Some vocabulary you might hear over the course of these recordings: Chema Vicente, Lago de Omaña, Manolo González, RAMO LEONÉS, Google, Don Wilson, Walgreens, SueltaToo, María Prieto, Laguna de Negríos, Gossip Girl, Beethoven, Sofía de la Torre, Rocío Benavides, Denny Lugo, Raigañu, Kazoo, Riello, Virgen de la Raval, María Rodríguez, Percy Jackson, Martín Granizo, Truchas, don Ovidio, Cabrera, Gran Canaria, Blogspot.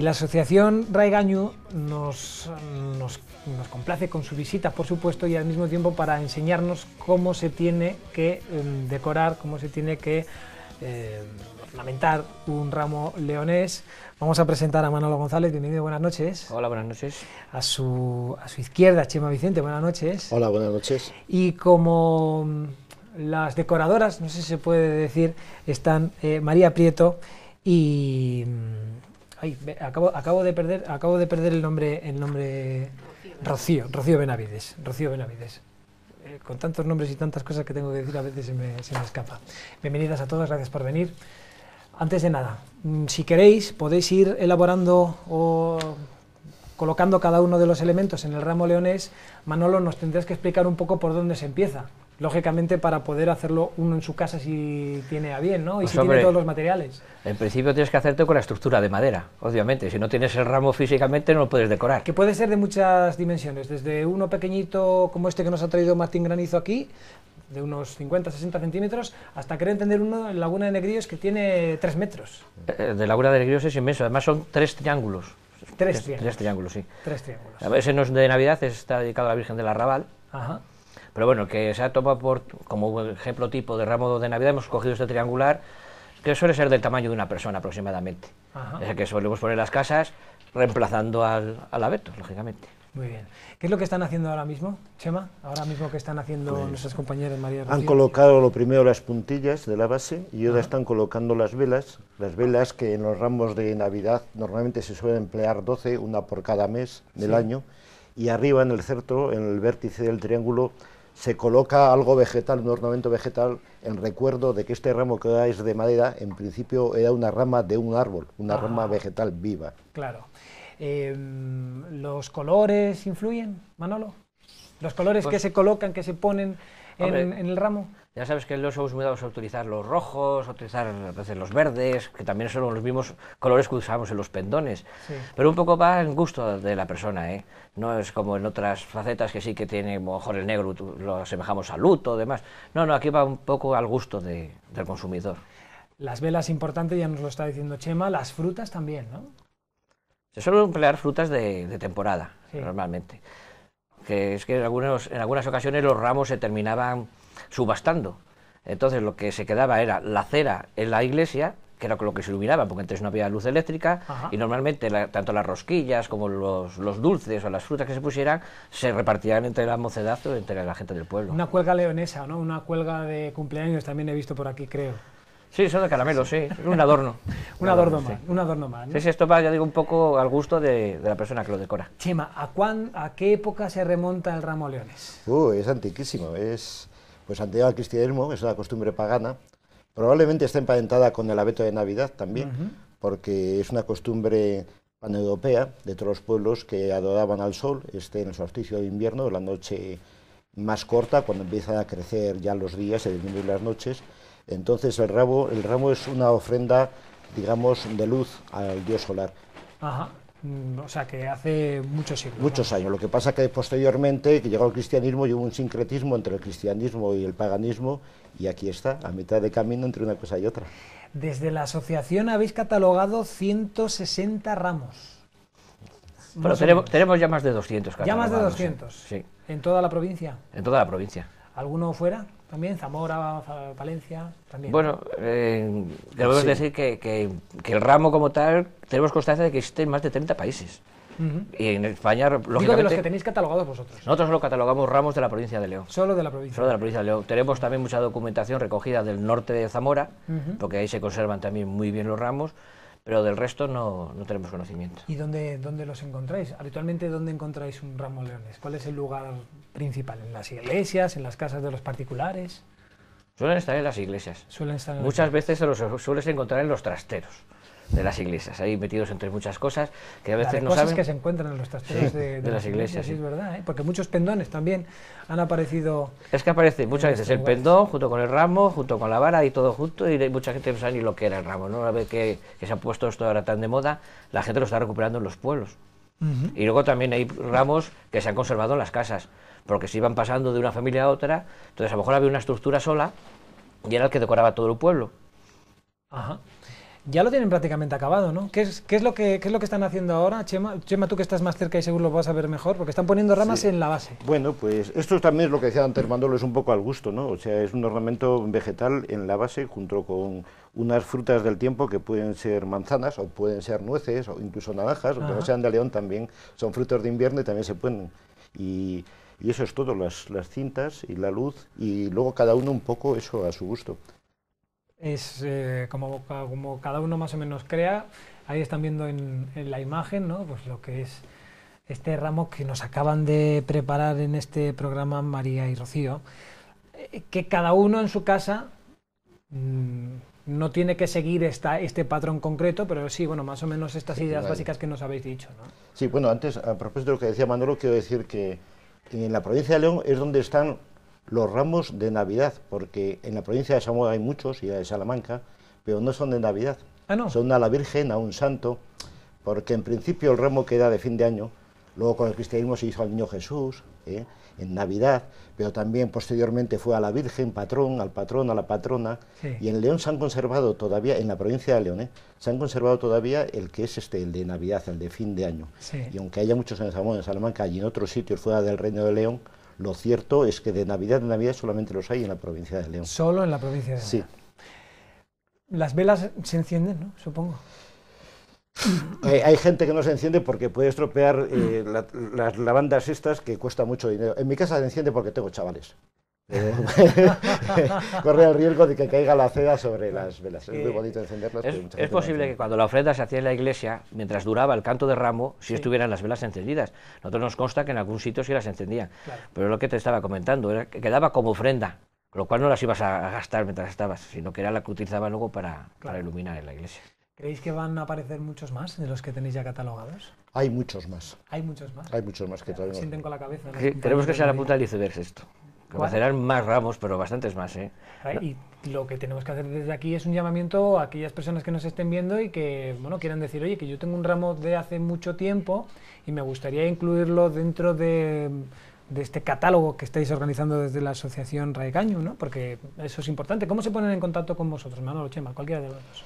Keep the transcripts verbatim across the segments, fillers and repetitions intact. Y la asociación Raigañu nos, nos, nos complace con su visita, por supuesto, y al mismo tiempo para enseñarnos cómo se tiene que um, decorar, cómo se tiene que eh, ornamentar un ramo leonés. Vamos a presentar a Manolo González. Bienvenido, buenas noches. Hola, buenas noches. A su, a su izquierda, Chema Vicente, buenas noches. Hola, buenas noches. Y como las decoradoras, no sé si se puede decir, están eh, María Prieto y... Ay, acabo, acabo, de perder, acabo de perder el nombre, el nombre Rocío, Rocío Benavides, Rocío Benavides. Eh, con tantos nombres y tantas cosas que tengo que decir, a veces se me, se me escapa. Bienvenidas a todas, gracias por venir. Antes de nada, si queréis, podéis ir elaborando o colocando cada uno de los elementos en el ramo leonés. Manolo, nos tendrás que explicar un poco por dónde se empieza. Lógicamente, para poder hacerlo uno en su casa si tiene a bien, ¿no? Y pues si hombre, tiene todos los materiales. En principio tienes que hacerte con la estructura de madera, obviamente. Si no tienes el ramo físicamente no lo puedes decorar. Que puede ser de muchas dimensiones, desde uno pequeñito como este que nos ha traído Martín Granizo aquí, de unos cincuenta a sesenta centímetros, hasta querer entender uno en Laguna de Negríos que tiene tres metros. Eh, de Laguna de Negríos es inmenso, además son tres triángulos. Tres, tres triángulos. Tres triángulos, sí. Tres triángulos. A veces no es de Navidad, está dedicado a la Virgen de la Raval. Ajá. Pero bueno, que se ha tomado por, como ejemplo tipo de ramo de Navidad, hemos cogido este triangular, que suele ser del tamaño de una persona aproximadamente. Ajá. Es el que solemos poner en las casas, reemplazando al, al abeto, lógicamente. Muy bien. ¿Qué es lo que están haciendo ahora mismo, Chema? Ahora mismo que están haciendo pues, nuestras compañeras María Rodríguez. Han colocado lo primero las puntillas de la base y ahora están colocando las velas, las velas que en los ramos de Navidad normalmente se suelen emplear doce, una por cada mes del sí. año, y arriba en el centro, en el vértice del triángulo, se coloca algo vegetal, un ornamento vegetal, en recuerdo de que este ramo que ahora es de madera, en principio era una rama de un árbol, una ah, rama vegetal viva. Claro. Eh, ¿Los colores influyen, Manolo? ¿Los colores pues, que se colocan, que se ponen en, hombre, en el ramo? Ya sabes que los somos muy dados a utilizar los rojos, a utilizar a veces los verdes, que también son los mismos colores que usamos en los pendones. Sí. Pero un poco va en gusto de la persona, ¿eh? No es como en otras facetas que sí que tiene, mejor el negro lo asemejamos al luto, demás. No, no, aquí va un poco al gusto de, del consumidor. Las velas, importante, ya nos lo está diciendo Chema, las frutas también, ¿no? Se suelen emplear frutas de, de temporada, sí. normalmente. Que es que en, algunos, en algunas ocasiones los ramos se terminaban subastando. Entonces lo que se quedaba era la cera en la iglesia, que era con lo que se iluminaba, porque antes no había luz eléctrica, Ajá. y normalmente la, tanto las rosquillas como los, los dulces o las frutas que se pusieran se repartían entre la mocedad o entre la gente del pueblo. Una cuelga leonesa, ¿no? Una cuelga de cumpleaños también he visto por aquí, creo. Sí, son de caramelo, sí, sí. un adorno. un adorno más, sí. un adorno más. ¿no? Sí, sí, esto va, ya digo, un poco al gusto de, de la persona que lo decora. Chema, ¿a, cuán, ¿a qué época se remonta el ramo leones? Uh, es antiquísimo, es pues anterior al cristianismo, es una costumbre pagana. Probablemente está emparentada con el abeto de Navidad también, uh-huh. porque es una costumbre paneuropea de todos los pueblos que adoraban al sol, este en el solsticio de invierno, la noche más corta, cuando empiezan a crecer ya los días, se disminuyen las noches. Entonces el ramo, el ramo es una ofrenda, digamos, de luz al dios solar. Ajá, o sea que hace muchos siglos. Muchos ¿no? años, lo que pasa que posteriormente, que llegó el cristianismo, hubo un sincretismo entre el cristianismo y el paganismo, y aquí está, a mitad de camino entre una cosa y otra. Desde la asociación habéis catalogado ciento sesenta ramos. Pero tenemos, tenemos ya más de doscientos catalogados. Ya más de doscientos, sí. ¿En toda la provincia? En toda la provincia. ¿Alguno fuera? También Zamora, Valencia, también. Bueno, eh, debemos sí. decir que, que, que el ramo como tal, tenemos constancia de que existen más de treinta países. Uh-huh. Y en España, lógicamente... Digo de los que tenéis catalogados vosotros. Nosotros solo catalogamos ramos de la provincia de León. Solo de la provincia. Solo de la provincia de León. Tenemos también mucha documentación recogida del norte de Zamora, uh-huh. porque ahí se conservan también muy bien los ramos, pero del resto no, no tenemos conocimiento. ¿Y dónde, dónde los encontráis? Habitualmente, ¿dónde encontráis un ramo leones? ¿Cuál es el lugar principal? ¿En las iglesias? ¿En las casas de los particulares? Suelen estar en las iglesias. Suelen estar en Muchas veces se los sueles encontrar en los trasteros de las iglesias, ahí metidos entre muchas cosas que a veces de no cosas saben... que se encuentran en los trasteros sí, de, de, de las, las iglesias, iglesias sí. es verdad, ¿eh? Porque muchos pendones también han aparecido... Es que aparece muchas veces el pendón junto con el ramo, junto con la vara y todo junto, y mucha gente no sabe ni lo que era el ramo, ¿no? Una vez que, que se ha puesto esto ahora tan de moda, la gente lo está recuperando en los pueblos. Uh-huh. Y luego también hay ramos que se han conservado en las casas, porque se iban pasando de una familia a otra, entonces a lo mejor había una estructura sola y era el que decoraba todo el pueblo. Ajá. Ya lo tienen prácticamente acabado, ¿no? ¿Qué es, qué es, lo, que, qué es lo que están haciendo ahora, Chema? Chema, tú que estás más cerca y seguro lo vas a ver mejor, porque están poniendo ramas sí. en la base. Bueno, pues esto también es lo que decía antes Manolo, es un poco al gusto, ¿no? O sea, es un ornamento vegetal en la base junto con unas frutas del tiempo que pueden ser manzanas o pueden ser nueces o incluso naranjas, o que no sean de León también son frutos de invierno y también se pueden... Y, y eso es todo, las, las cintas y la luz y luego cada uno un poco eso a su gusto. Es eh, como, como cada uno más o menos crea, ahí están viendo en, en la imagen, ¿no? Pues lo que es este ramo que nos acaban de preparar en este programa María y Rocío, eh, que cada uno en su casa mmm, no tiene que seguir esta, este patrón concreto, pero sí, bueno, más o menos estas sí, ideas vale. básicas que nos habéis dicho, ¿no? Sí, bueno, antes, a propósito de lo que decía Manolo, quiero decir que en la provincia de León es donde están los ramos de Navidad, porque en la provincia de Zamora hay muchos, y de Salamanca, pero no son de Navidad, ah, no. son a la Virgen, a un santo, porque en principio el ramo queda de fin de año, luego con el cristianismo se hizo al Niño Jesús, ¿eh? en Navidad, pero también posteriormente fue a la Virgen, patrón, al patrón, a la patrona, sí. y en León se han conservado todavía, en la provincia de León, ¿eh? se han conservado todavía el que es este, el de Navidad, el de fin de año, sí. y aunque haya muchos en Zamora, en Salamanca, y en otros sitios fuera del Reino de León, lo cierto es que de Navidad en Navidad solamente los hay en la provincia de León. Solo en la provincia de León. Sí. Las velas se encienden, ¿no? Supongo. Hay, hay gente que no se enciende porque puede estropear eh, la, las lavandas estas que cuesta mucho dinero. En mi casa se enciende porque tengo chavales. Eh, corre el riesgo de que caiga la cera sobre las velas. Es muy bonito encenderlas. Es, es posible que cuando la ofrenda se hacía en la iglesia, mientras duraba el canto de ramo, si sí. estuvieran las velas encendidas. Nosotros nos consta que en algún sitio sí las encendían. Claro. Pero lo que te estaba comentando era que quedaba como ofrenda, con lo cual no las ibas a gastar mientras estabas, sino que era la que utilizaban luego para, claro. para iluminar en la iglesia. ¿Creéis que van a aparecer muchos más de los que tenéis ya catalogados? Hay muchos más. Hay muchos más. Hay muchos más que todavía. Sienten con la cabeza. Sí, queremos que sea la punta del iceberg esto. Conocerán más ramos, pero bastantes más, ¿eh? Y lo que tenemos que hacer desde aquí es un llamamiento a aquellas personas que nos estén viendo y que, bueno, quieran decir, oye, que yo tengo un ramo de hace mucho tiempo y me gustaría incluirlo dentro de, de este catálogo que estáis organizando desde la asociación Raigañu, ¿no? Porque eso es importante. ¿Cómo se ponen en contacto con vosotros, Manolo, Chema, cualquiera de los dos?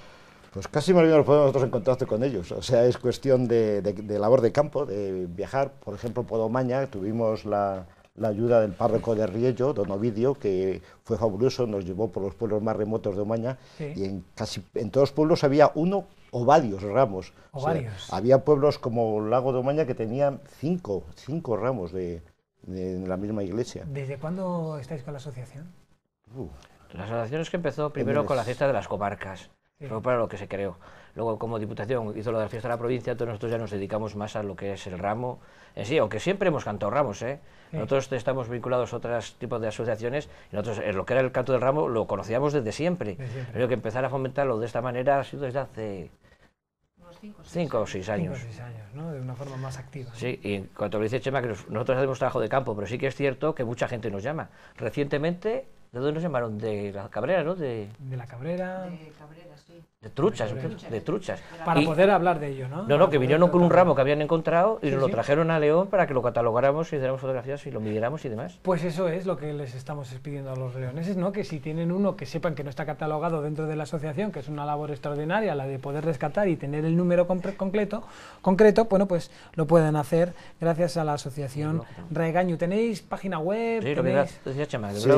Pues casi más bien nos ponemos nosotros en contacto con ellos, o sea, es cuestión de, de, de labor de campo, de viajar, por ejemplo, por Omaña tuvimos la... la ayuda del párroco de Riello, don Ovidio, que fue fabuloso, nos llevó por los pueblos más remotos de Omaña, sí. y en casi en todos los pueblos había uno o varios ramos. O o varios. Sea, había pueblos como el Lago de Omaña que tenían cinco, cinco ramos de, de, de la misma iglesia. ¿Desde cuándo estáis con la asociación? Uh. La asociación es que empezó primero el... con la fiesta de las comarcas, sí. fue para lo que se creó. Luego, como Diputación hizo lo de la fiesta de la provincia, entonces nosotros ya nos dedicamos más a lo que es el ramo en sí, aunque siempre hemos cantado ramos, ¿eh? Sí. Nosotros estamos vinculados a otros tipos de asociaciones, y nosotros lo que era el canto del ramo lo conocíamos desde siempre. Desde siempre. Pero que empezar a fomentarlo de esta manera ha sido desde hace... Cinco o seis años. Cinco o seis años, ¿no? De una forma más activa. Sí, y en cuanto le dice Chema, que nosotros hacemos trabajo de campo, pero sí que es cierto que mucha gente nos llama. Recientemente... ¿De dónde nos llamaron? De la Cabrera, ¿no? De, de la Cabrera... De Cabrera, sí. De Truchas, de, Cabrera. de Truchas. Para y, poder hablar de ello, ¿no? No, no, que vinieron con un ramo que habían encontrado y sí, nos lo trajeron a León para que lo catalogáramos y hiciéramos fotografías y lo midiéramos y demás. Pues eso es lo que les estamos pidiendo a los leoneses, ¿no? Que si tienen uno que sepan que no está catalogado dentro de la asociación, que es una labor extraordinaria, la de poder rescatar y tener el número concreto, concreto bueno, pues lo pueden hacer gracias a la asociación sí, no, no. Raigañu. ¿Tenéis página web? Sí, lo tenéis... que decía Chema, de sí,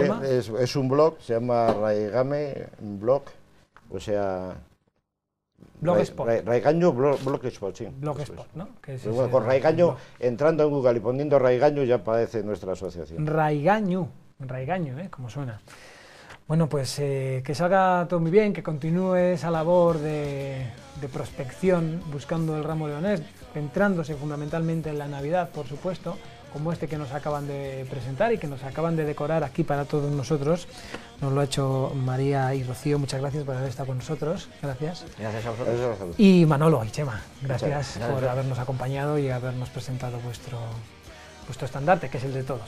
es un blog, se llama Raigame, un blog, o sea... Blogspot. Ra, Raigañu, blog, Blogspot, sí. Blogspot, ¿no? Que es bueno, con Raigañu, entrando en Google y poniendo Raigañu ya aparece nuestra asociación. Raigañu, Raigañu, ¿eh? Como suena. Bueno, pues eh, que salga todo muy bien, que continúe esa labor de, de prospección, buscando el ramo leonés, centrándose fundamentalmente en la Navidad, por supuesto, como este que nos acaban de presentar y que nos acaban de decorar aquí para todos nosotros. Nos lo ha hecho María y Rocío, muchas gracias por haber estado con nosotros, gracias. Gracias a vosotros. Y Manolo y Chema, gracias, gracias. por gracias. habernos acompañado y habernos presentado vuestro, vuestro estandarte, que es el de todos.